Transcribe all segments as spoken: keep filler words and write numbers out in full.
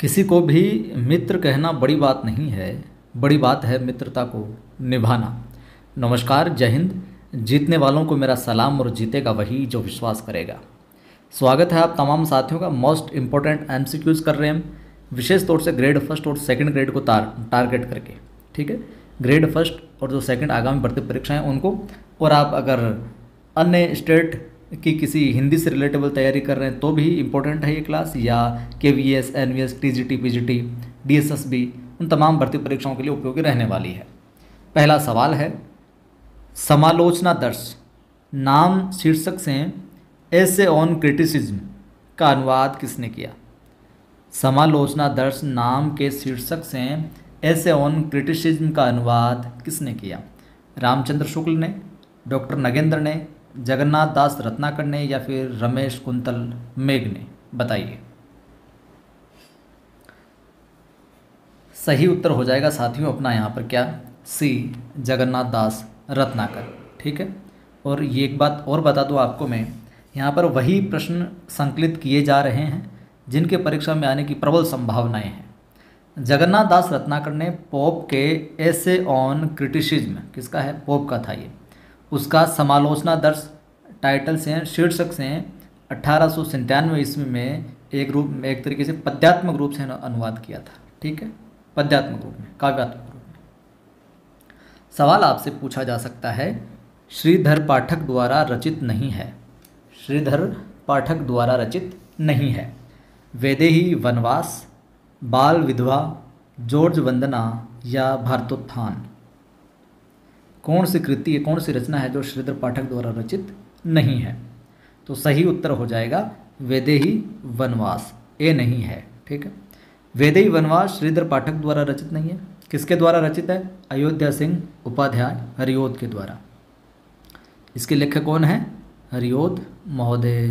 किसी को भी मित्र कहना बड़ी बात नहीं है, बड़ी बात है मित्रता को निभाना। नमस्कार, जय हिंद। जीतने वालों को मेरा सलाम, और जीतेगा वही जो विश्वास करेगा। स्वागत है आप तमाम साथियों का। मोस्ट इम्पोर्टेंट एमसीक्यूज़ कर रहे हैं हम, विशेष तौर से ग्रेड फर्स्ट और सेकंड ग्रेड को तार टारगेट करके, ठीक है। ग्रेड फर्स्ट और जो सेकंड आगामी भर्ती परीक्षाएं उनको, और आप अगर अन्य स्टेट की किसी हिंदी से रिलेटेबल तैयारी कर रहे हैं तो भी इम्पोर्टेंट है ये क्लास, या K V S, N V S, T G T, P G T, D S S B, उन तमाम भर्ती परीक्षाओं के लिए उपयोगी रहने वाली है। पहला सवाल है समालोचना दर्श, नाम शीर्षक से ऐसे ऑन क्रिटिसिज्म का अनुवाद किसने किया? समालोचना दर्श नाम के शीर्षक से ऐसे ऑन क्रिटिसिज्म का अनुवाद किसने किया? रामचंद्र शुक्ल ने, डॉक्टर नगेंद्र ने, जगन्नाथ दास रत्नाकर ने, या फिर रमेश कुंतल मेघ ने? बताइए। सही उत्तर हो जाएगा साथियों अपना यहाँ पर क्या, सी, जगन्नाथ दास रत्नाकर, ठीक है। और ये एक बात और बता दूँ आपको मैं, यहाँ पर वही प्रश्न संकलित किए जा रहे हैं जिनके परीक्षा में आने की प्रबल संभावनाएं हैं। जगन्नाथ दास रत्नाकर ने पोप के एसे ऑन क्रिटिसिज्म, किसका है, पोप का था ये, उसका समालोचना दर्श टाइटल से, शीर्षक से अट्ठारह सौ सत्तानवे ईस्वी में एक रूप, एक तरीके से पद्यात्मक रूप से अनुवाद किया था, ठीक है, पद्यात्मक रूप में, काव्यात्मक रूप में। सवाल आपसे पूछा जा सकता है, श्रीधर पाठक द्वारा रचित नहीं है, श्रीधर पाठक द्वारा रचित नहीं है। वैदेही वनवास, बाल विधवा, जॉर्ज वंदना, या भारतोत्थान? कौन सी कृति है, कौन सी रचना है जो श्रीधर पाठक द्वारा रचित नहीं है? तो सही उत्तर हो जाएगा वैदेही वनवास, ए नहीं है, ठीक है। वैदेही वनवास श्रीधर पाठक द्वारा रचित नहीं है, किसके द्वारा रचित है? अयोध्या सिंह उपाध्याय हरिऔध के द्वारा। इसके लेखक कौन है? हरिऔध महोदय।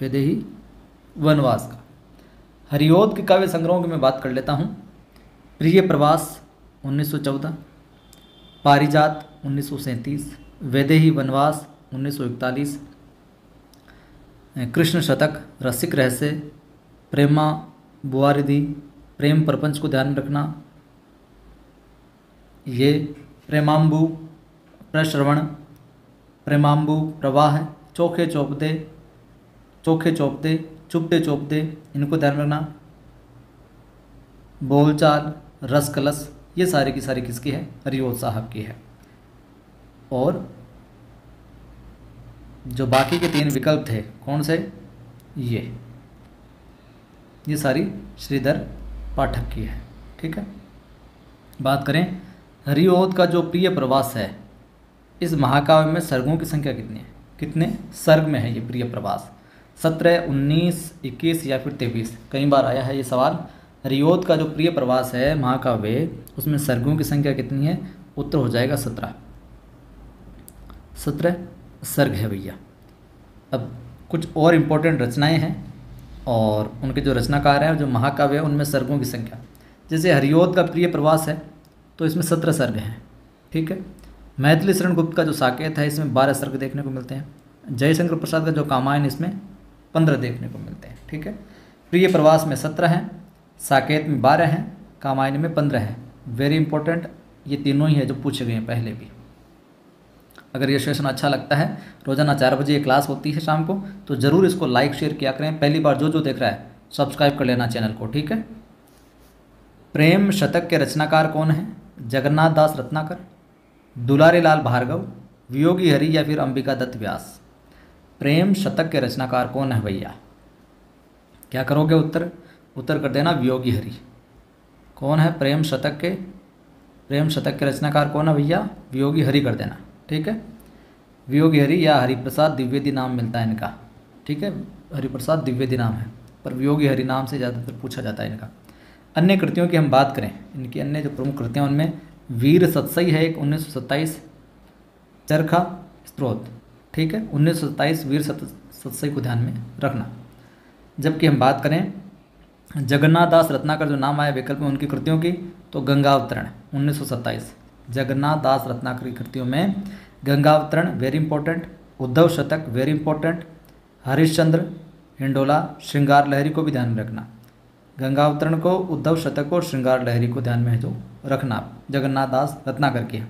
वैदेही वनवास का, हरिऔध के काव्य संग्रहों की मैं बात कर लेता हूँ। प्रिय प्रवास उन्नीस सौ चौदह, पारिजात उन्नीस सौ सैंतीस, वैदेही वनवास उन्नीस सौ इकतालीस, कृष्ण शतक, रसिक रहस्य, प्रेमा बुआरिधि, प्रेम प्रपंच को ध्यान में रखना, ये प्रेमाम्बु, प्रश्रवण, प्रेमाम्बु प्रवाह, चौखे चौपदे, चौखे चौपदे, चुपते चौपदे, इनको ध्यान रखना, बोलचाल, रस कलश, ये सारी की सारी किसकी है? हरिऔध साहब की है। और जो बाकी के तीन विकल्प थे कौन से, ये ये सारी श्रीधर पाठक की है, ठीक है। बात करें हरिऔध का जो प्रिय प्रवास है, इस महाकाव्य में सर्गों की संख्या कितनी है, कितने सर्ग में है ये प्रिय प्रवास? सत्रह, उन्नीस, इक्कीस, या फिर तेईस? कई बार आया है ये सवाल। हरिऔध का जो प्रिय प्रवास है महाकाव्य, उसमें सर्गों की संख्या कितनी है? उत्तर हो जाएगा सत्रह, सत्रह सर्ग है भैया। अब कुछ और इम्पोर्टेंट रचनाएं हैं और उनके जो रचनाकार हैं, जो महाकाव्य है, उनमें सर्गों की संख्या, जैसे हरिऔध का प्रिय प्रवास है तो इसमें सत्रह सर्ग हैं, ठीक है। मैथिली शरण गुप्त का जो साकेत है, इसमें बारह सर्ग देखने को मिलते हैं। जयशंकर प्रसाद का जो कामायन, इसमें पंद्रह देखने को मिलते हैं, ठीक है। प्रिय प्रवास में सत्रह हैं, साकेत में बारह हैं, कामायन में पंद्रह हैं। वेरी इंपॉर्टेंट, ये तीनों ही है जो पूछे गए हैं पहले भी। अगर ये सेशन अच्छा लगता है, रोजाना चार बजे ये क्लास होती है शाम को, तो ज़रूर इसको लाइक शेयर किया करें। पहली बार जो जो देख रहा है सब्सक्राइब कर लेना चैनल को, ठीक है। प्रेम शतक के रचनाकार कौन हैं? जगन्नाथ दास रत्नाकर, दुलारी लाल भार्गव, वियोगी हरि, या फिर अंबिका दत्त व्यास? प्रेम शतक के रचनाकार कौन है भैया? क्या करोगे उत्तर? उत्तर कर देना वियोगी हरि। कौन है प्रेम शतक के, प्रेम शतक के रचनाकार कौन है भैया? वियोगी हरि कर देना, ठीक है। वियोगी हरि या हरि प्रसाद द्विवेदी नाम मिलता है इनका, ठीक है। हरि प्रसाद द्विवेदी नाम है, पर वियोगी हरि नाम से ज़्यादातर पूछा जाता है इनका। अन्य कृतियों की हम बात करें, इनकी अन्य जो प्रमुख कृतियाँ, उनमें वीर सत्सई है एक उन्नीस सौ सत्ताईस, चरखा स्त्रोत, ठीक है, उन्नीस सौ सत्ताईस, वीर सत्सई को ध्यान में रखना। जबकि हम बात करें जगन्नाथ दास रत्नाकर, जो नाम आया विकल्प में, उनकी कृतियों की, तो गंगावतरण उन्नीस सौ सत्ताईस, जगन्नाथ दास रत्नाकर की कृतियों में गंगावतरण वेरी इंपॉर्टेंट, उद्धव शतक वेरी इंपॉर्टेंट, हरिश्चंद्र, हिंडोला, श्रृंगार लहरी को भी ध्यान में रखना। गंगावतरण को, उद्धव शतक और श्रृंगार लहरी को ध्यान में जो रखना जगन्नाथ दास रत्नाकर की है।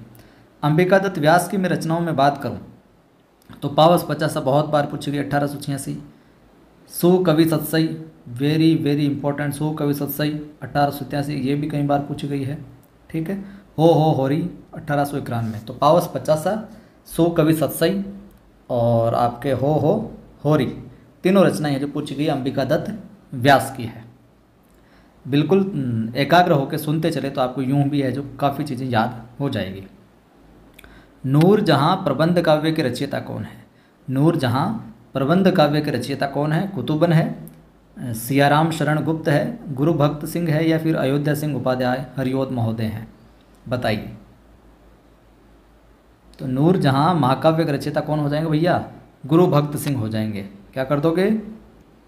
अंबिका दत्त व्यास की मैं रचनाओं में बात करूं तो पावस पचासा बहुत बार पूछी गई, अठारह सौ छियासी। सो कवि सत्सई वेरी वेरी इंपॉर्टेंट, सो कवि सत्सई अठारह सौ तिरासी, ये भी कई बार पूछी गई है। ठीक है, हो हो होरी अठारह सौ इक्यानवे। तो पावस पचासा, सो कवि सत्सई और आपके हो हो होरी, तीनों रचनाएं जो पूछी गई अंबिका दत्त व्यास की है। बिल्कुल एकाग्र होकर सुनते चले तो आपको यूं भी है जो काफ़ी चीज़ें याद हो जाएगी। नूर जहाँ प्रबंध काव्य के रचयिता कौन है? नूर जहाँ प्रबंध काव्य के रचयिता कौन है? कुतुबन है, सियाराम शरण गुप्त है, गुरु भक्त सिंह है या फिर अयोध्या सिंह उपाध्याय हरिऔध महोदय हैं? बताइए। तो नूर जहाँ महाकाव्य के रचयिता कौन हो जाएंगे भैया? गुरु भक्त सिंह हो जाएंगे। क्या कर दोगे?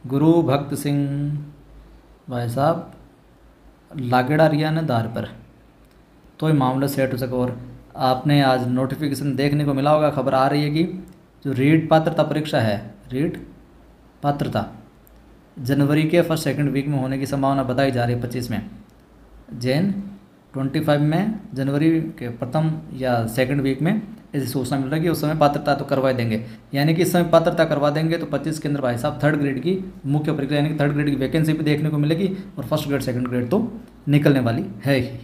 गुरु भक्त सिंह भाई साहब लागेड़ा रिया ने दार पर, तो ये मामला सेट हो सके। और आपने आज नोटिफिकेशन देखने को मिला होगा, खबर आ रही है कि जो रीट पात्रता परीक्षा है, रीट पात्रता जनवरी के फर्स्ट सेकंड वीक में होने की संभावना बताई जा रही है। पच्चीस में जैन, पच्चीस में जनवरी के प्रथम या सेकंड वीक में ऐसी सूचना मिल रही है कि उस समय पात्रता तो करवा देंगे, यानी कि इस समय पात्रता करवा देंगे तो पच्चीस के अंदर भाई साहब थर्ड ग्रेड की मुख्य परीक्षा यानी कि थर्ड ग्रेड की वैकेंसी भी देखने को मिलेगी और फर्स्ट ग्रेड सेकंड ग्रेड तो निकलने वाली है ही।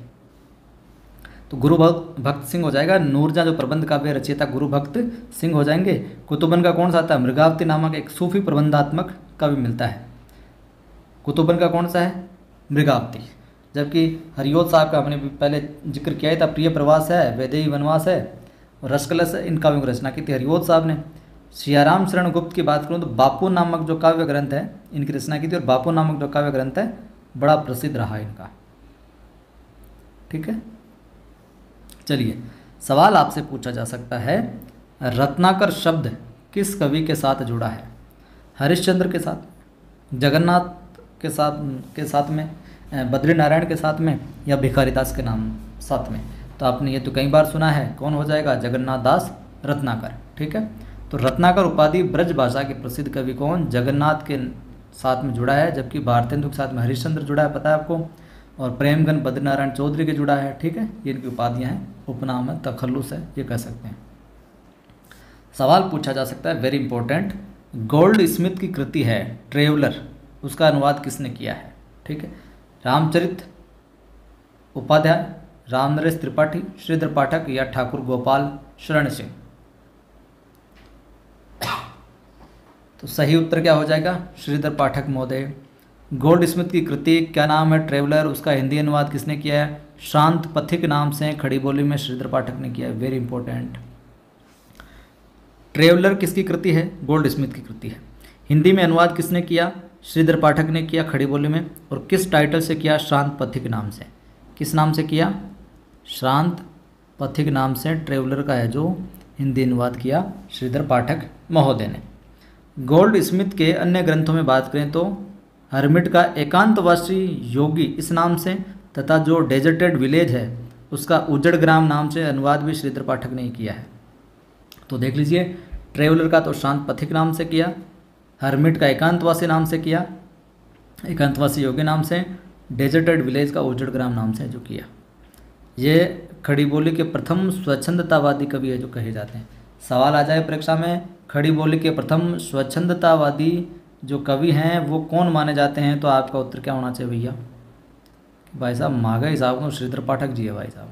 तो गुरु भक्त सिंह हो जाएगा। नूरजहाँ जो प्रबंध काव्य रचयिता गुरु भक्त सिंह हो जाएंगे। कुतुबन का कौन सा आता है? मृगावती नामक एक सूफी प्रबंधात्मक काव्य मिलता है। कुतुबन का कौन सा है? मृगावती। जबकि हरिऔध साहब का हमने पहले जिक्र किया था, प्रिय प्रवास है, वैदेही वनवास है, रसकलश से इन काव्यों की रचना की थी हरिऔध साहब ने। सियाराम शरण गुप्त की बात करूँ तो बापू नामक जो काव्य ग्रंथ है इनकी रचना की थी और बापू नामक जो काव्य ग्रंथ है बड़ा प्रसिद्ध रहा इनका। ठीक है, चलिए सवाल आपसे पूछा जा सकता है, रत्नाकर शब्द किस कवि के साथ जुड़ा है? हरिश्चंद्र के साथ, जगन्नाथ के साथ के साथ में, बद्री नारायण के साथ में या भिखारीदास के नाम साथ में? तो आपने ये तो कई बार सुना है, कौन हो जाएगा? जगन्नाथ दास रत्नाकर। ठीक है, तो रत्नाकर उपाधि ब्रज भाषा के प्रसिद्ध कवि कौन जगन्नाथ के साथ में जुड़ा है, जबकि भारतेंदु के साथ में हरिश्चंद्र जुड़ा है, पता है आपको, और प्रेमगन बद्रीनारायण चौधरी के जुड़ा है। ठीक है, ये इनकी उपाधियाँ हैं, उपनाम है, तखल्लुस है, ये कह सकते हैं। सवाल पूछा जा सकता है, वेरी इंपॉर्टेंट, गोल्ड स्मिथ की कृति है ट्रेवलर, उसका अनुवाद किसने किया है? ठीक है, रामचरित उपाध्याय, रामनरेश त्रिपाठी, श्रीधर पाठक या ठाकुर गोपाल शरण सिंह? तो सही उत्तर क्या हो जाएगा? श्रीधर पाठक महोदय। गोल्ड स्मिथ की कृति क्या नाम है? ट्रेवलर, उसका हिंदी अनुवाद किसने किया है? शांत पथिक नाम से खड़ी बोली में श्रीधर पाठक ने किया है। Very important. ट्रेवलर किसकी कृति है? गोल्ड स्मिथ की कृति है। हिंदी में अनुवाद किसने किया? श्रीधर पाठक ने किया खड़ी बोली में। और किस टाइटल से किया? शांत पथिक नाम से। किस नाम से किया? शांत पथिक नाम से। ट्रेवलर का है जो हिंदी अनुवाद किया श्रीधर पाठक महोदय ने। गोल्ड स्मिथ के अन्य ग्रंथों में बात करें तो हर्मिट का एकांतवासी योगी इस नाम से तथा जो डेजर्टेड विलेज है उसका उजड़ ग्राम नाम से अनुवाद भी श्रीधर पाठक ने किया है। तो देख लीजिए, ट्रेवलर का तो शांत पथिक नाम से किया, हर्मिट का एकांतवासी नाम से किया, एकांतवासी योगी नाम से, डेजर्टेड विलेज का उजड़ ग्राम नाम से जो किया। ये खड़ी बोली के प्रथम स्वच्छंदतावादी कवि है जो कहे जाते हैं। सवाल आ जाए परीक्षा में, खड़ी बोली के प्रथम स्वच्छंदतावादी जो कवि हैं वो कौन माने जाते हैं? तो आपका उत्तर क्या होना चाहिए भैया? भाई साहब महागाई साहब को श्रीधर पाठक जी है भाई साहब।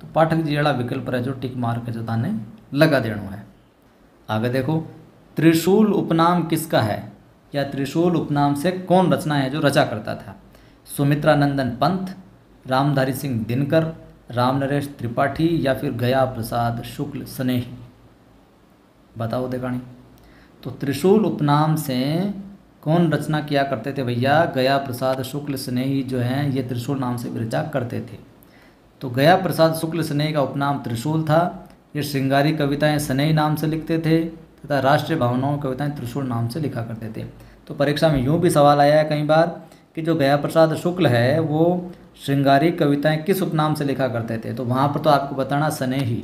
तो पाठक जी वाला विकल्प है जो टिक मार के जताने लगा देना है। आगे देखो, त्रिशूल उपनाम किसका है या त्रिशूल उपनाम से कौन रचना है जो रचा करता था? सुमित्रानंदन पंत, रामधारी सिंह दिनकर, राम नरेश त्रिपाठी या फिर गया प्रसाद शुक्ल स्नेही? बताओ देखाणी। तो त्रिशूल उपनाम से कौन रचना किया करते थे भैया? गया प्रसाद शुक्ल स्नेही जो हैं ये त्रिशूल नाम से भी रचा करते थे। तो गया प्रसाद शुक्ल स्नेही का उपनाम त्रिशूल था। ये श्रृंगारी कविताएं स्नेही नाम से लिखते थे तथा राष्ट्रीय भावनाओं की कविताएं त्रिशूल नाम से लिखा करते थे। तो परीक्षा में यूँ भी सवाल आया है कई बार कि जो गया प्रसाद शुक्ल है वो श्रृंगारी कविताएँ किस उपनाम से लिखा करते थे? तो वहाँ पर तो आपको बताना स्नेही,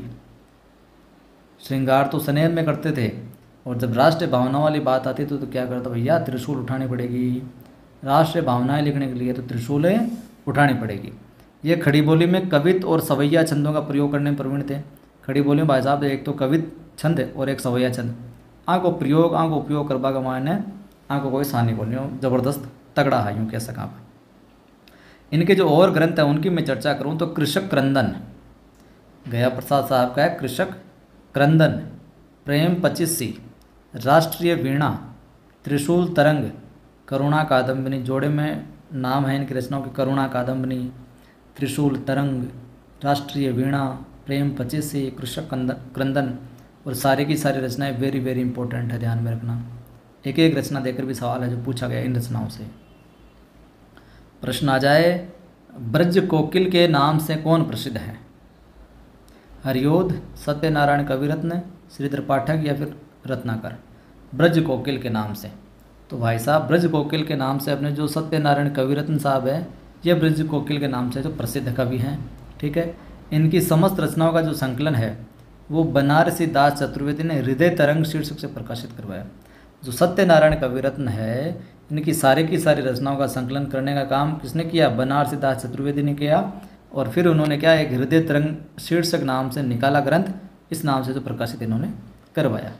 श्रृंगार तो स्नेह में करते थे और जब राष्ट्रीय भावना वाली बात आती तो, तो क्या करता भैया? त्रिशूल उठानी पड़ेगी। राष्ट्रीय भावनाएं लिखने के लिए तो त्रिशूलें उठानी पड़ेगी। ये खड़ी बोली में कवित और सवैया छंदों का प्रयोग करने में प्रवीण थे। खड़ी बोली में भाई साहब एक तो कवित छंद है और एक सवैया छंद। आँख को प्रयोग आँख उपयोग करवा का मायने आँख को कोई सानी बोली ज़बरदस्त तगड़ा है यूँ कह सका। इनके जो और ग्रंथ हैं उनकी मैं चर्चा करूँ तो कृषक क्रंदन गया प्रसाद साहब का है, कृषक क्रंदन, प्रेम पच्चीसी, राष्ट्रीय वीणा, त्रिशूल तरंग, करुणा कादम्बनी, जोड़े में नाम है इनकी रचनाओं की, करुणा कादम्बनी, त्रिशूल तरंग, राष्ट्रीय वीणा, प्रेम पच्चीसी, कृषक क्रंदन और सारी की सारी रचनाएं वेरी वेरी इंपॉर्टेंट है, ध्यान में रखना। एक एक रचना देकर भी सवाल है जो पूछा गया इन रचनाओं से। प्रश्न आ जाए ब्रज कोकिल के नाम से कौन प्रसिद्ध है? हरिऔध, सत्यनारायण कविरत्न, श्रीधर पाठक या फिर रत्नाकर। ब्रज कोकिल के नाम से, तो भाई साहब ब्रज कोकिल के नाम से अपने जो सत्यनारायण कविरत्न साहब है ये ब्रज कोकिल के नाम से जो प्रसिद्ध कवि हैं, ठीक है। इनकी समस्त रचनाओं का जो संकलन है वो बनारसी दास चतुर्वेदी ने हृदय तरंग शीर्षक से प्रकाशित करवाया। जो सत्यनारायण कविरत्न है इनकी सारी की सारी रचनाओं का संकलन करने का काम किसने किया? बनारसी दास चतुर्वेदी ने किया। और फिर उन्होंने क्या एक हृदय तरंग शीर्षक नाम से निकाला ग्रंथ, इस नाम से जो प्रकाशित इन्होंने करवाया।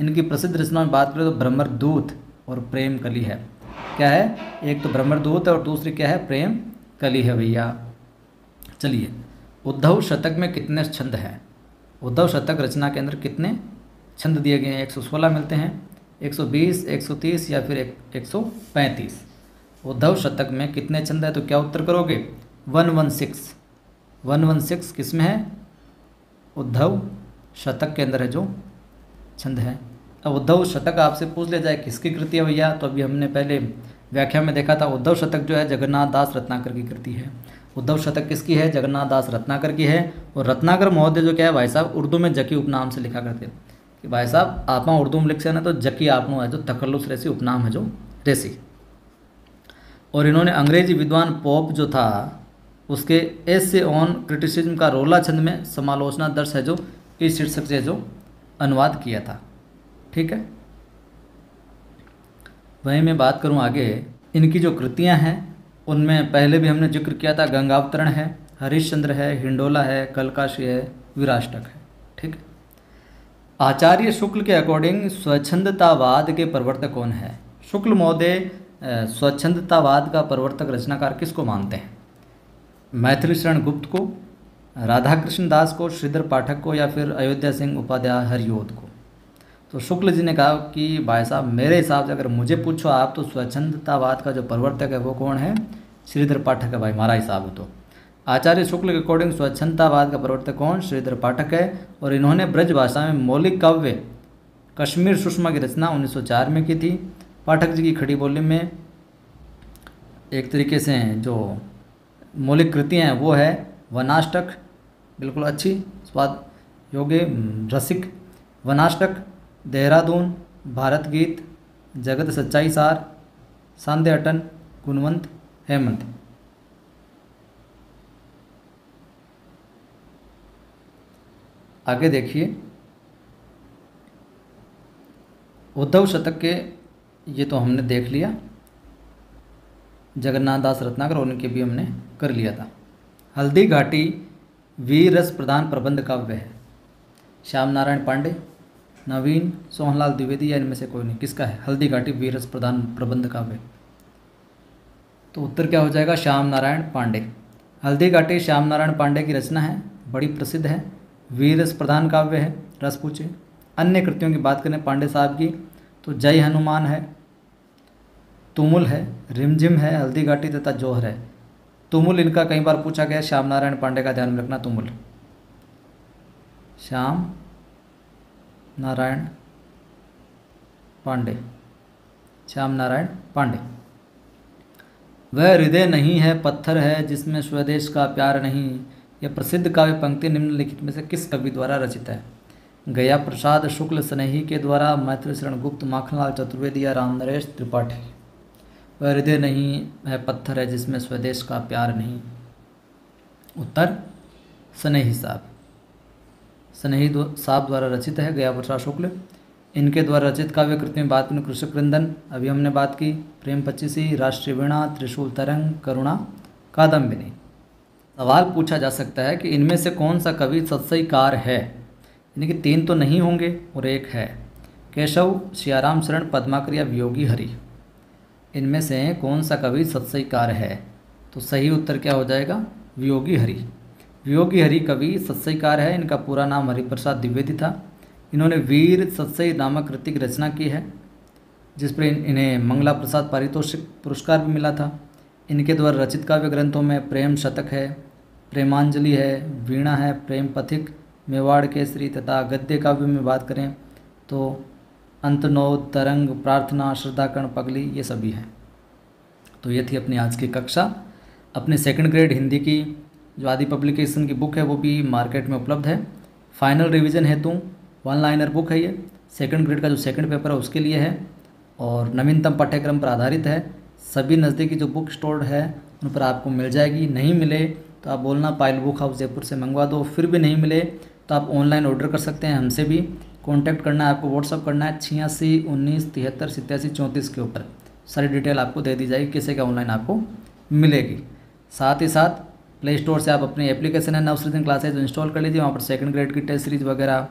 इनकी प्रसिद्ध रचनाओं में बात करें तो ब्रह्मदूत और प्रेम कली है। क्या है? एक तो ब्रह्मदूत है और दूसरी क्या है? प्रेम कली है भैया। चलिए उद्धव शतक में कितने छंद हैं? उद्धव शतक रचना के अंदर कितने छंद दिए गए हैं? एक सौ सोलह मिलते हैं, एक सौ बीस, एक सौ तीस या फिर एक सौ पैंतीस। उद्धव शतक में कितने छंद है तो क्या उत्तर करोगे? एक सौ सोलह किस में है? उद्धव शतक के अंदर है जो छंद है। अब उद्धव शतक आपसे पूछ लिया जाए किसकी कृति है भैया, तो अभी हमने पहले व्याख्या में देखा था उद्धव शतक जो है जगन्नाथ दास रत्नाकर की कृति है। उद्धव शतक किसकी है? जगन्नाथ दास रत्नाकर की है। और रत्नाकर महोदय जो क्या है भाई साहब उर्दू में जकी उपनाम से लिखा करते कि भाई साहब आप उर्दू में लिख से ना तो जकी आपनों है जो तकल्लुस रेसी उपनाम है जो रेसी। और इन्होंने अंग्रेजी विद्वान पोप जो था उसके एसे ऑन क्रिटिसिज्म का रोला छंद में समालोचना दर्श है जो इस शीर्षक से जो अनुवाद किया था, ठीक है। वहीं मैं बात करूं आगे, इनकी जो कृतियां हैं उनमें पहले भी हमने जिक्र किया था, गंगावतरण है, हरिश्चंद्र है, हिंडोला है, कलकाशी है, विराष्टक है, ठीक है। आचार्य शुक्ल के अकॉर्डिंग स्वच्छंदतावाद के प्रवर्तक कौन है? शुक्ल महोदय स्वच्छंदतावाद का प्रवर्तक रचनाकार किसको मानते हैं? मैथिली शरण गुप्त को, राधा कृष्ण दास को, श्रीधर पाठक को या फिर अयोध्या सिंह उपाध्याय हरिऔध को। तो शुक्ल जी ने कहा कि भाई साहब मेरे हिसाब से अगर मुझे पूछो आप तो स्वच्छंदतावाद का जो प्रवर्तक है वो कौन है? श्रीधर पाठक है भाई, हमारा हिसाब हो तो। आचार्य शुक्ल के अकॉर्डिंग स्वच्छंदतावाद का प्रवर्तक कौन? श्रीधर पाठक है। और इन्होंने ब्रज भाषा में मौलिक काव्य कश्मीर सुषमा की रचना उन्नीस सौ चार में की थी। पाठक जी की खड़ी बोली में एक तरीके से जो मौलिक कृतियाँ हैं वो है वनाष्टक, बिल्कुल अच्छी स्वाद योगे रसिक, वनाष्टक, देहरादून, भारत गीत, जगत सच्चाई सार, सांध्याटन, गुणवंत, हेमंत। आगे देखिए उद्धव शतक के ये तो हमने देख लिया, जगन्नाथ दास रत्नाकर उनके भी हमने कर लिया था। हल्दी घाटी वीर रस प्रधान प्रबंध काव्य है। श्याम नारायण पांडे, नवीन, सोहनलाल द्विवेदी या इनमें से कोई नहीं, किसका है? हल्दी घाटी वीर रस प्रधान प्रबंध काव्य, तो उत्तर क्या हो जाएगा? श्याम नारायण पांडे। हल्दी घाटी श्याम नारायण पांडे की रचना है, बड़ी प्रसिद्ध है, वीर रस प्रधान काव्य है, रस पूछे। अन्य कृतियों की बात करें पांडे साहब की तो जय हनुमान है, तुमुल है, रिमझिम है, हल्दी घाटी तथा जोहर है। तुमुल इनका कई बार पूछा गया, श्याम नारायण पांडे का ध्यान में रखना, तुमुल श्याम नारायण पांडे, श्याम नारायण पांडे। वह हृदय नहीं है पत्थर है जिसमें स्वदेश का प्यार नहीं, यह प्रसिद्ध काव्य पंक्ति निम्नलिखित में से किस कवि द्वारा रचित है? गया प्रसाद शुक्ल स्नेही के द्वारा, मैथिली शरण गुप्त, माखनलाल चतुर्वेदी या राम नरेश त्रिपाठी। वह हृदय नहीं है पत्थर है जिसमें स्वदेश का प्यार नहीं, उत्तर स्नेही साहब, स्नेही साहब द्वारा रचित है, गया प्रसाद शुक्ल। इनके द्वारा रचित काव्य कृति में बात में कृषक क्रंदन, अभी हमने बात की प्रेम पच्चीसी, राष्ट्रीय वीणा, त्रिशूल तरंग, करुणा, कादम्बिनी। सवाल पूछा जा सकता है कि इनमें से कौन सा कवि सत्सईकार है, यानी कि तीन तो नहीं होंगे और एक है। केशव, सियाराम शरण, पद्माकर या वियोगी हरि, इनमें से कौन सा कवि सत्सईकार है? तो सही उत्तर क्या हो जाएगा? वियोगी हरि। वियोगी हरि कवि सत्सईकार है। इनका पूरा नाम हरि प्रसाद द्विवेदी था। इन्होंने वीर सत्सई नामक कृति की रचना की है, जिस पर इन्हें मंगला प्रसाद पारितोषिक पुरस्कार भी मिला था। इनके द्वारा रचित काव्य ग्रंथों में प्रेम शतक है, प्रेमांजलि है, वीणा है, प्रेम पथिक, मेवाड़ केसरी तथा गद्य काव्य में बात करें तो अंतर्नोद, तरंग, प्रार्थना, श्रद्धाकर्ण, पगली, ये सभी हैं। तो ये थी अपनी आज की कक्षा। अपने सेकंड ग्रेड हिंदी की जो आदि पब्लिकेशन की बुक है वो भी मार्केट में उपलब्ध है। फाइनल रिवीजन हेतु वन लाइनर बुक है ये, सेकंड ग्रेड का जो सेकंड पेपर है उसके लिए है और नवीनतम पाठ्यक्रम पर आधारित है। सभी नज़दीकी जो बुक स्टोर है उन पर आपको मिल जाएगी। नहीं मिले तो आप बोलना पायल बुक हाउस जयपुर से मंगवा दो। फिर भी नहीं मिले तो आप ऑनलाइन ऑर्डर कर सकते हैं। हमसे भी कॉन्टैक्ट करना है आपको, व्हाट्सअप करना है छियासी उन्नीस तिहत्तर सतासी चौंतीस के ऊपर। सारी डिटेल आपको दे दी जाएगी किसे क्या ऑनलाइन आपको मिलेगी। साथ ही साथ प्ले स्टोर से आप अपनी एप्लीकेशन है नवसृजन क्लासेज इंस्टॉल कर लीजिए। वहाँ पर सेकंड ग्रेड की टेस्ट सीरीज वगैरह,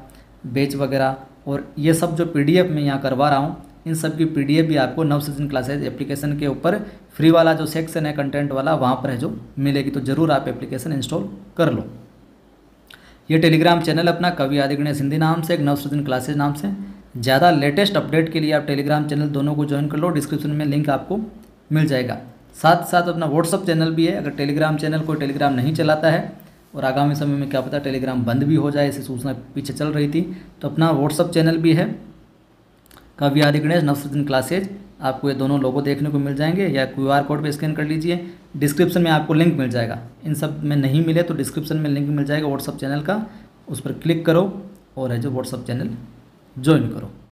बैच वगैरह और ये सब जो पीडीएफ में यहाँ करवा रहा हूँ, इन सब की पीडीएफ भी आपको नवसृजन क्लासेज एप्लीकेशन के ऊपर फ्री वाला जो सेक्शन है कंटेंट वाला वहाँ पर है जो मिलेगी। तो ज़रूर आप एप्लीकेशन इंस्टॉल कर लो। ये टेलीग्राम चैनल अपना कवि आदि गणेश हिंदी नाम से, एक नवसृजन क्लासेज नाम से। ज़्यादा लेटेस्ट अपडेट के लिए आप टेलीग्राम चैनल दोनों को ज्वाइन कर लो। डिस्क्रिप्शन में लिंक आपको मिल जाएगा। साथ साथ अपना व्हाट्सअप चैनल भी है। अगर टेलीग्राम चैनल कोई टेलीग्राम नहीं चलाता है और आगामी समय में क्या पता टेलीग्राम बंद भी हो जाए, ऐसी सूचना पीछे चल रही थी, तो अपना व्हाट्सअप चैनल भी है कवि आदि गणेश नवसृजन क्लासेज। आपको ये दोनों लोगो देखने को मिल जाएंगे या क्यू आर कोड पर स्कैन कर लीजिए, डिस्क्रिप्शन में आपको लिंक मिल जाएगा। इन सब में नहीं मिले तो डिस्क्रिप्शन में लिंक मिल जाएगा व्हाट्सअप चैनल का, उस पर क्लिक करो और है जो व्हाट्सअप चैनल ज्वाइन करो।